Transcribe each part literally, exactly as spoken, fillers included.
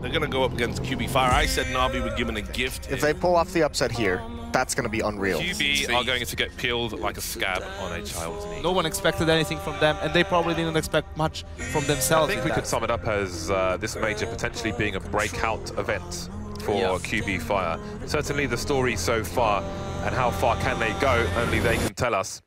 They're going to go up against Q B Fire. I said Na'Vi would give him a gift. If they pull off the upset here, that's going to be unreal. Q B are going to get peeled like a scab on a child's knee. No one expected anything from them, and they probably didn't expect much from themselves. I think we could sum it up as uh, this major potentially being a breakout event for yes. Q B Fire. Certainly the story so far, and how far can they go, only they can tell us.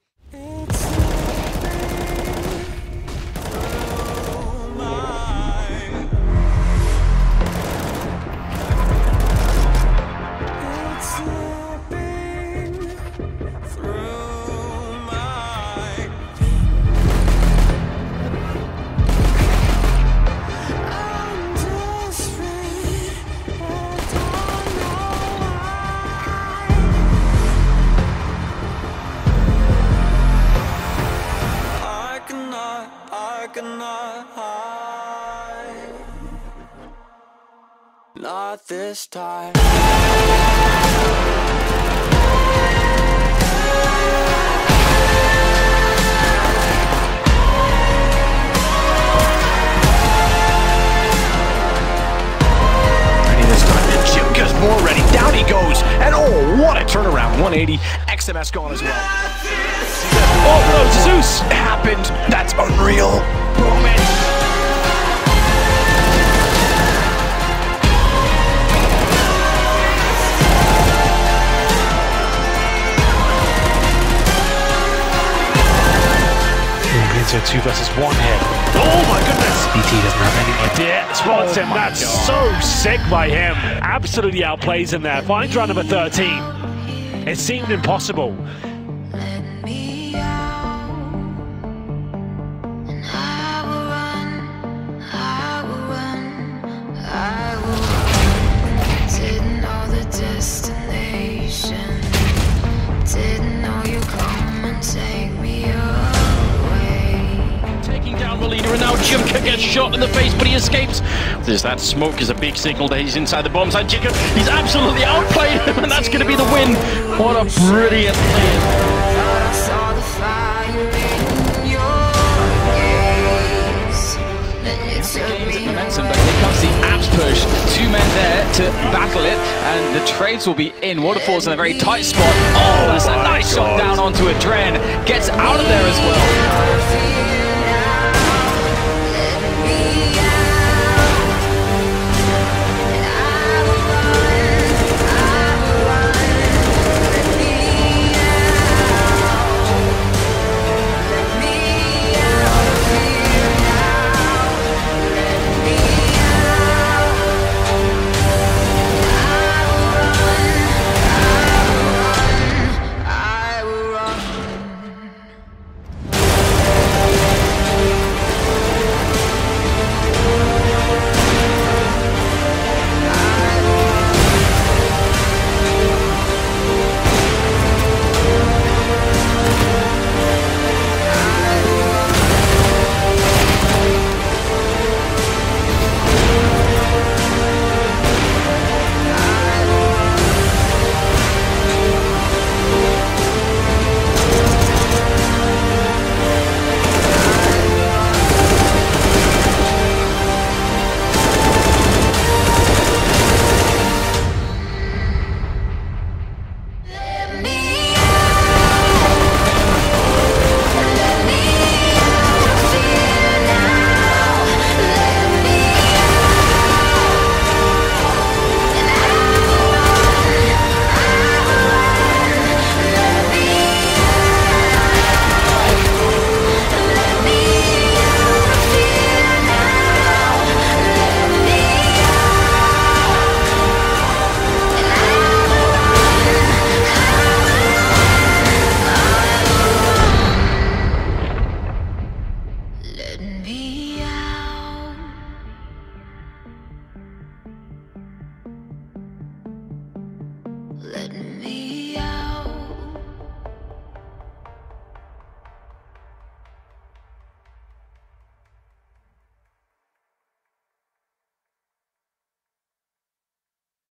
Not this time. Ready this time, and Chip gets more ready. Down he goes, and oh, what a turnaround! one eighty, X M S gone as well. Oh, no, Zeus happened. That's unreal. Roman. Two versus one here. Oh my goodness! B T doesn't have any idea. Spots him. That's so sick by him. Absolutely outplays him there. Finds round number thirteen. It seemed impossible. Jimka gets shot in the face, but he escapes. There's that smoke is a big signal that he's inside the bomb site. Jimka, he's absolutely outplayed him, and that's going to be the win. What a brilliant play. Push, two men there to battle it, and the trades will be in. Waterfall's in a very tight spot. Oh, that's a nice shot down onto a Dren. Gets out of there as well.